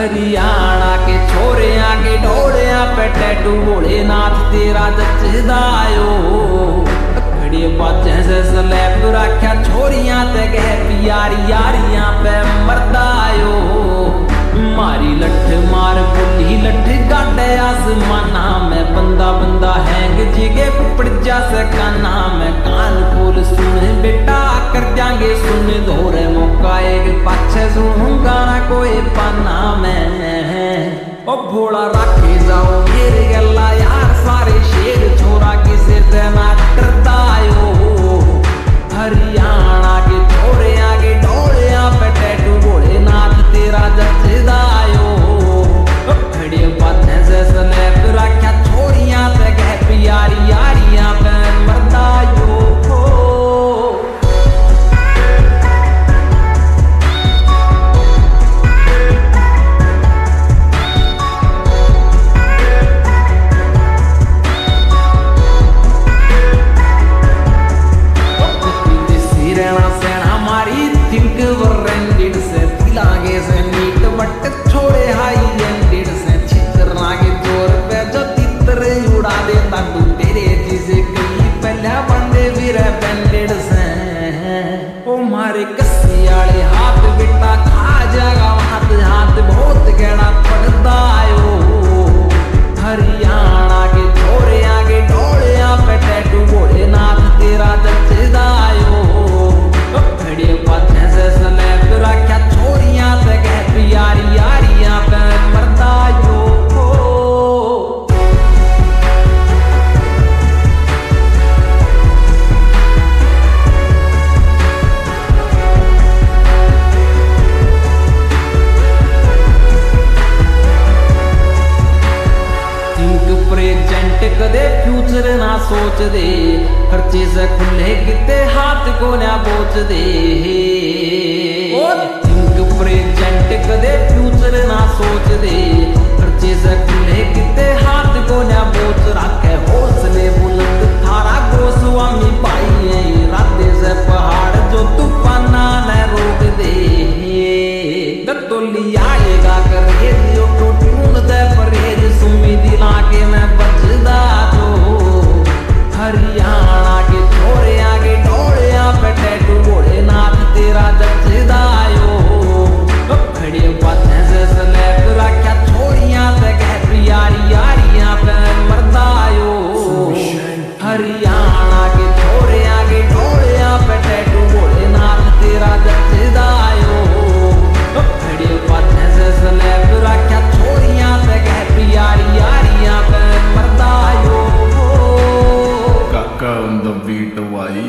हरियाणा के छोरिया के डोलिया पे टैटू भोलेनाथ तेरा जचदा आयो। अखड़े पाचे से स्लैब राख्या छोरिया ते कह प्यारी यारिया पे मरदा आयो। मारी लठ मार बोली लठ गाटे आसमाना में बंदा बंदा हैंग जिगे पड़ जा सकाना में कान खोल सुने बेटा कर जाएंगे सुन दोरे मौका एक पाछे सुनूंगा ना कोई पाना मैं। ओ भोला राखे जाओ मेरे गला यार सारे शेर छोरा किसे ते करता आयो। हरियाणा के छोरे आगे डोले पे टैटू भोलेनाथ तेरा जचदा आयो। खड़े बातें से स्लैब राख्या छोरिया ते कह प्यारी यारिया पे मरदा आयो। कदे फ्यूचर ना सोच दे हर चीज खुले किते हाथ को ना बोच दे। ओ थिंक प्रेजेंट कदे फ्यूचर ना सोच दे हर चीज खुले किते हाथ को ना बोच रखे हौसले बुलंद थारा गोस्वामी पाई है राधे से पहाड़ जो तूफान न रोक दे। तो लिया आएगा करे दियो तो टूट दे परहेज सुमी दिला के मैं बचदा तो। हरियाणा के छोरे आगे डोले पे टैटू भोलेनाथ तेरा जचदा आयो। खड़े बातें से स्लैब राख्या छोरिया ते कह प्यारी यारिया पे मरदा आयो। हरियाणा के छोरे आगे डोले पे टैटू भोलेनाथ तेरा जचदा आयो। खड़े बातें से स्लैब राख्या छोरिया ते कह प्यारी यारिया पे मरदा आयो। काका ऑन द बीट वाई।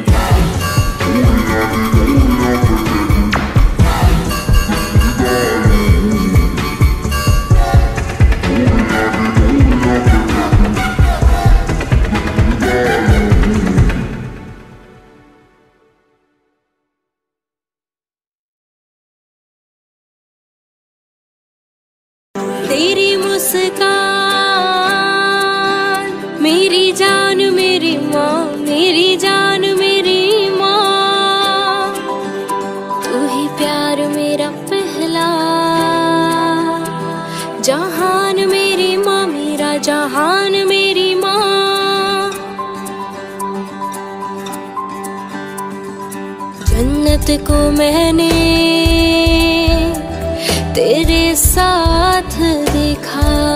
तेरी मुस्कान मेरी माँ मेरी जान मेरी माँ तू ही प्यार मेरा पहला जहान मेरी माँ मेरा जहान मेरी माँ। जन्नत को मैंने तेरे साथ देखा